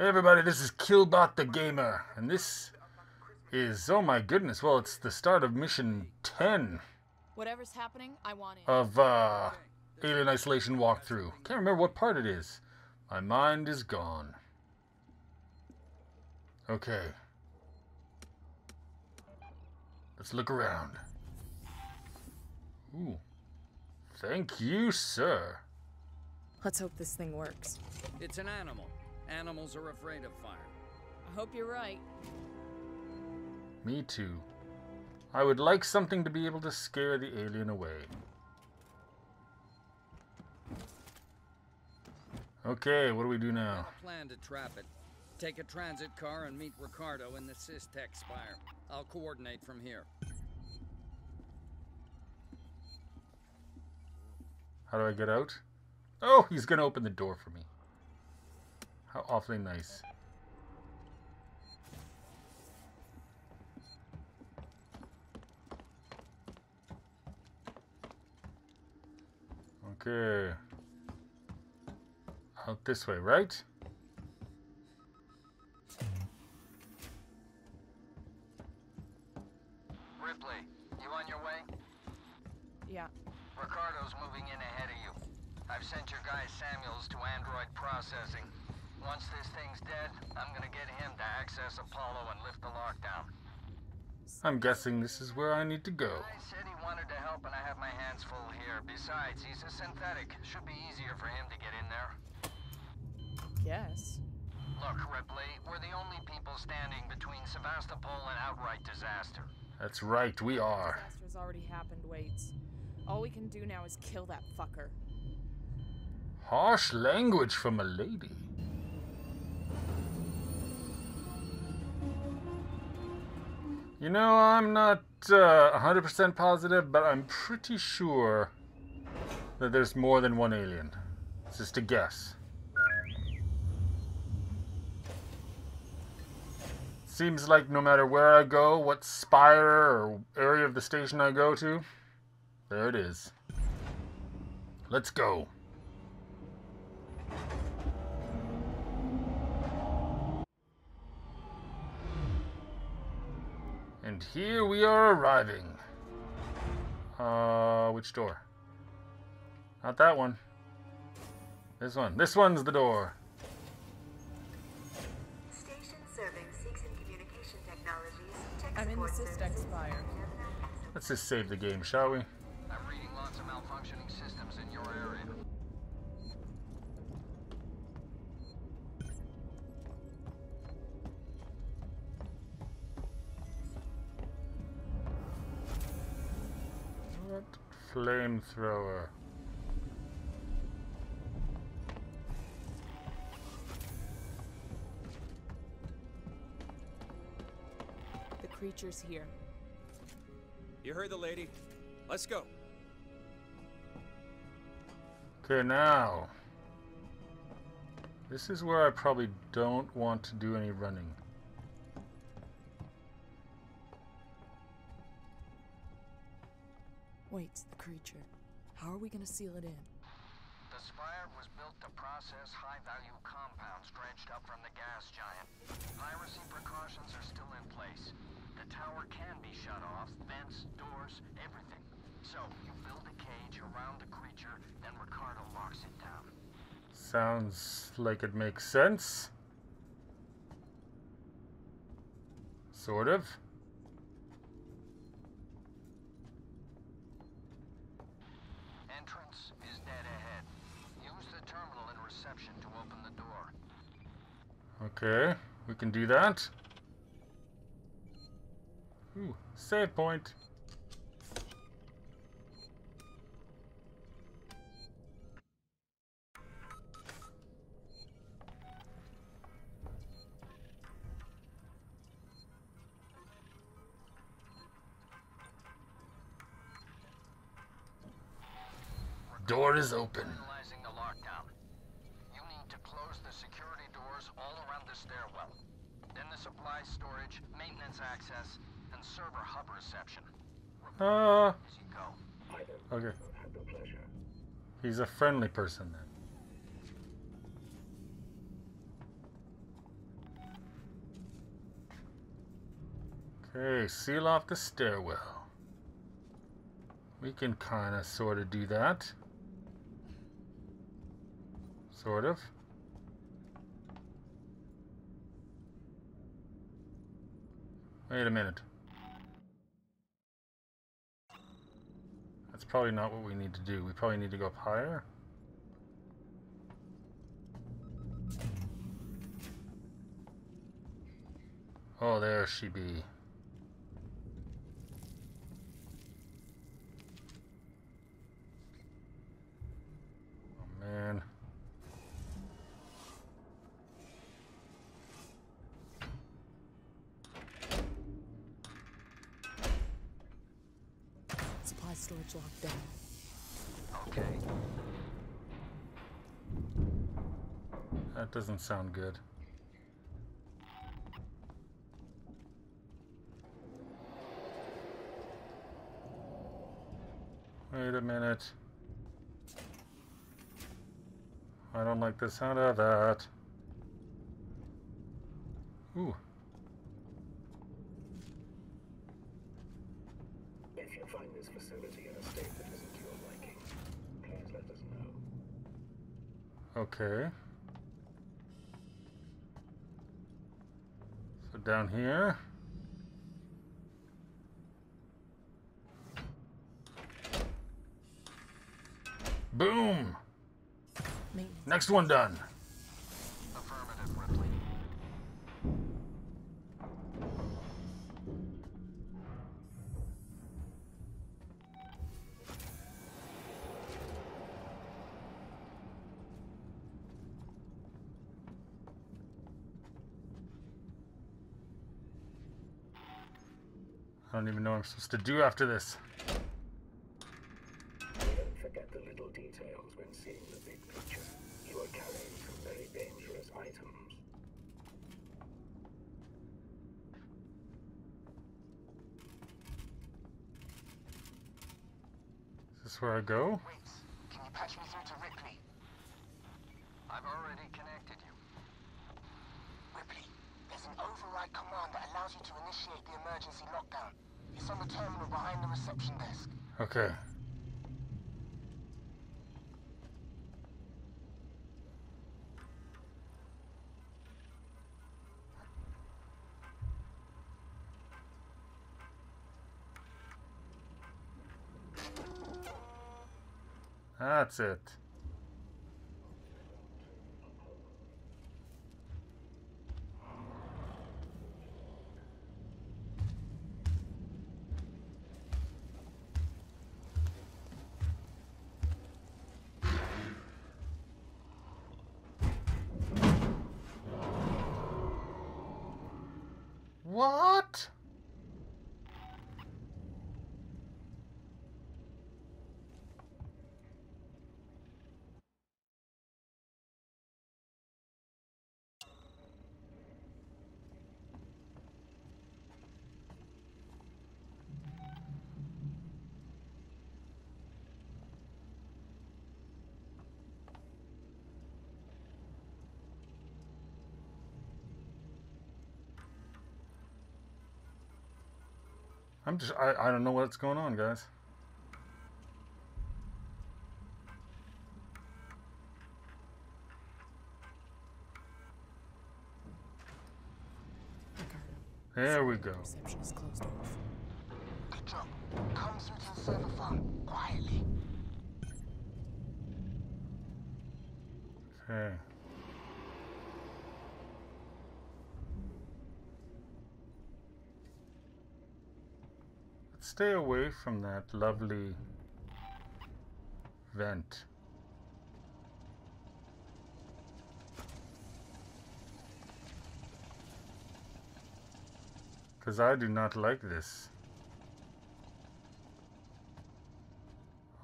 Hey everybody, this is Killbot the Gamer, and this is, oh my goodness, well, it's the start of mission 10. Whatever's happening, I want it. Of Alien Isolation walkthrough. Can't remember what part it is. My mind is gone. Okay. Let's look around. Ooh. Thank you, sir. Let's hope this thing works. It's an animal. Animals are afraid of fire. I hope you're right. Me too. I would like something to be able to scare the alien away. Okay, what do we do now? I have a plan to trap it. Take a transit car and meet Ricardo in the SysTech Spire. I'll coordinate from here. How do I get out? Oh, he's gonna open the door for me. How awfully nice. Okay. Out this way, right? Ripley, you on your way? Yeah. Ricardo's moving in ahead of you. I've sent your guy Samuels to Android processing. Once this thing's dead, I'm gonna get him to access Apollo and lift the lockdown. I'm guessing this is where I need to go. I said he wanted to help and I have my hands full here. Besides, he's a synthetic. Should be easier for him to get in there. Yes. Look, Ripley, we're the only people standing between Sevastopol and outright disaster. That's right, we are. Disaster's already happened, Waits. All we can do now is kill that fucker. Harsh language from a lady. You know, I'm not 100% positive, but I'm pretty sure that there's more than one alien. It's just a guess. Seems like no matter where I go, what spire or area of the station I go to, there it is. Let's go. And here we are arriving. Which door? Not that one. This one. This one's the door. Station serving seeks in communication technologies. I'm in the SysTech Spire. Let's just save the game, shall we? I'm reading lots of malfunctioning systems in your area. Flamethrower. The creature's here. You heard the lady. Let's go. Okay, now. This is where I probably don't want to do any running. Wait, the creature. How are we going to seal it in? The spire was built to process high-value compounds dredged up from the gas giant. Piracy precautions are still in place. The tower can be shut off, vents, doors, everything. So, you build a cage around the creature, then Ricardo locks it down. Sounds like it makes sense. Sort of. Okay, we can do that. Ooh, save point. Door is open. Stairwell, then the supply storage, maintenance access, and server hub reception. As you go. Okay. He's a friendly person then. Hey, seal off the stairwell. We can kind of sort of do that. Sort of. Wait a minute. That's probably not what we need to do. We probably need to go up higher. Oh, there she be. Oh, man. Supply storage locked down. Okay. That doesn't sound good. Wait a minute. I don't like the sound of that. Ooh. If you find this facility in a state that isn't to your liking, please let us know. Okay. So down here. Boom! Next one done. Affirmative, Ripley. I don't even know what I'm supposed to do after this. Where I go? Waits, can you patch me through to Ripley? I've already connected you. Ripley, there's an override command that allows you to initiate the emergency lockdown. It's on the terminal behind the reception desk. Okay. That's it. What? I'm just, I don't know what's going on, guys. There we go. Reception is closed off. Good job. Come through to the server farm quietly. Okay. Stay away from that lovely vent. Because I do not like this.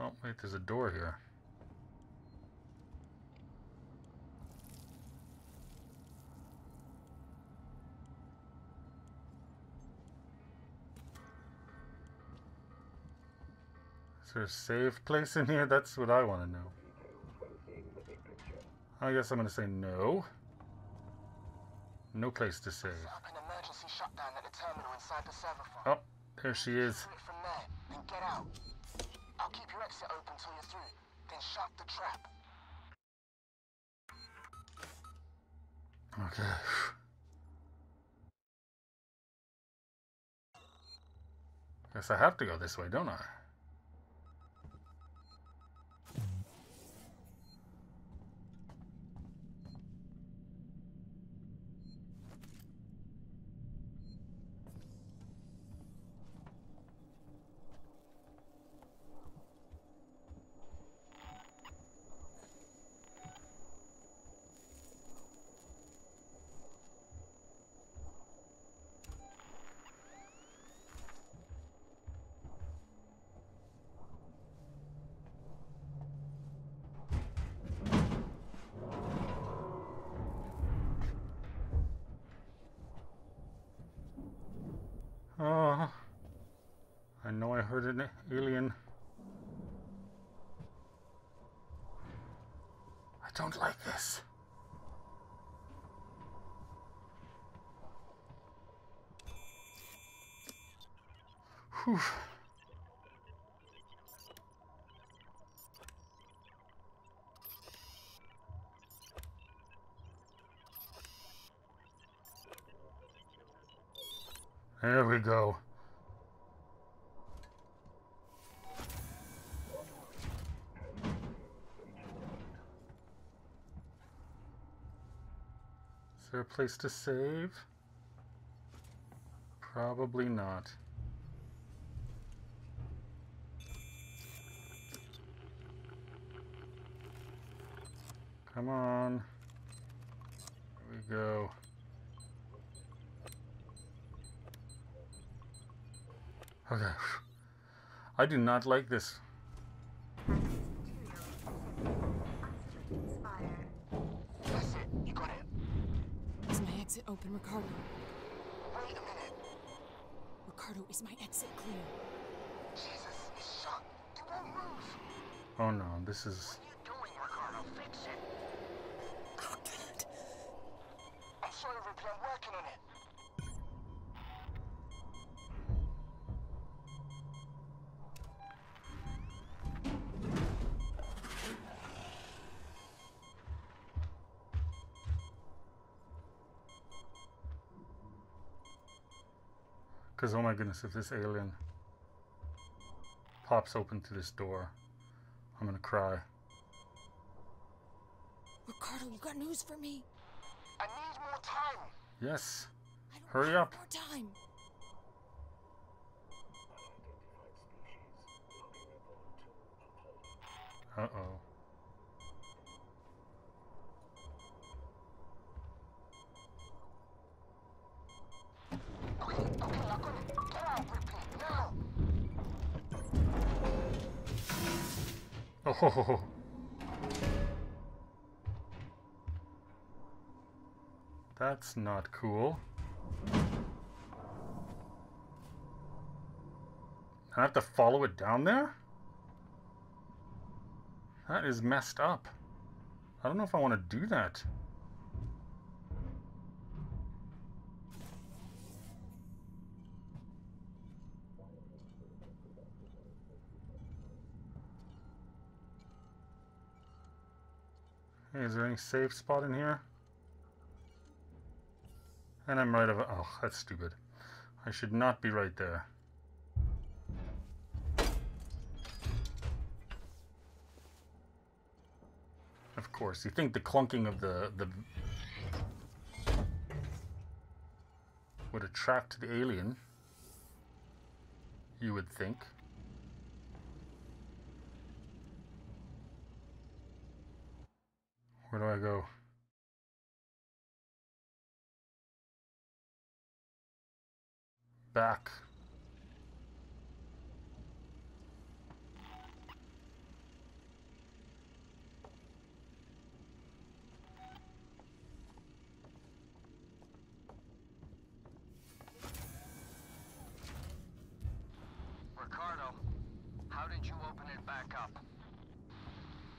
Oh, wait, there's a door here. Is there a safe place in here? That's what I want to know. I guess I'm going to say no. No place to save. An emergency shutdown at the terminal inside the server farm. Oh, there she is. From there, then get out. I'll keep your exit open till you're through. Then shut the trap. Okay. Guess I have to go this way, don't I? An alien. I don't like this. Whew. There we go. Is there a place to save? Probably not. Come on. Here we go. Okay. I do not like this. Open, Ricardo. Wait a minute. Ricardo, is my exit clear? Jesus, it's shut. It won't move. Oh no, this is... What are you doing, Ricardo? Fix it. Oh, God. I'm sorry, Ripley. I'm working on oh my goodness, if this alien pops open to this door, I'm gonna cry. Ricardo, you got news for me? I need more time. Yes. Hurry up. More time. Uh-oh. Oh, ho, ho, ho. That's not cool. I have to follow it down there? That is messed up. I don't know if I want to do that. Is there any safe spot in here? And I'm right over. Oh, that's stupid. I should not be right there. Of course, you think the clunking of the would attract the alien. You would think. Where do I go? Back. Ricardo, how did you open it back up?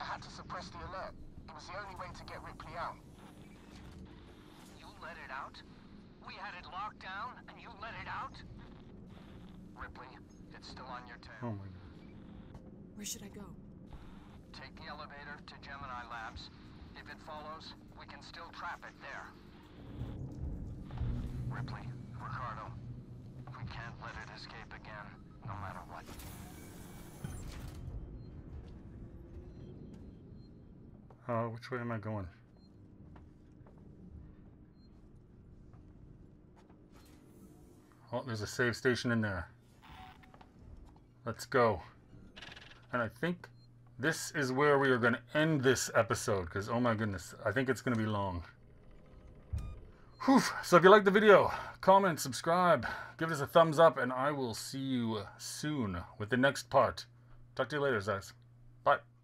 I had to suppress the alert. It was the only way to get Ripley out. You let it out? We had it locked down and you let it out? Ripley, it's still on your tail. Oh my God. Where should I go? Take the elevator to Gemini Labs. If it follows, we can still trap it there. Ripley, Ricardo, we can't let it escape again, no matter what. Which way am I going? Oh, there's a save station in there. Let's go. And I think this is where we are going to end this episode, because oh my goodness, I think it's going to be long. Whew. So if you like the video, comment, subscribe, give us a thumbs up, and I will see you soon with the next part. Talk to you later, guys. Bye.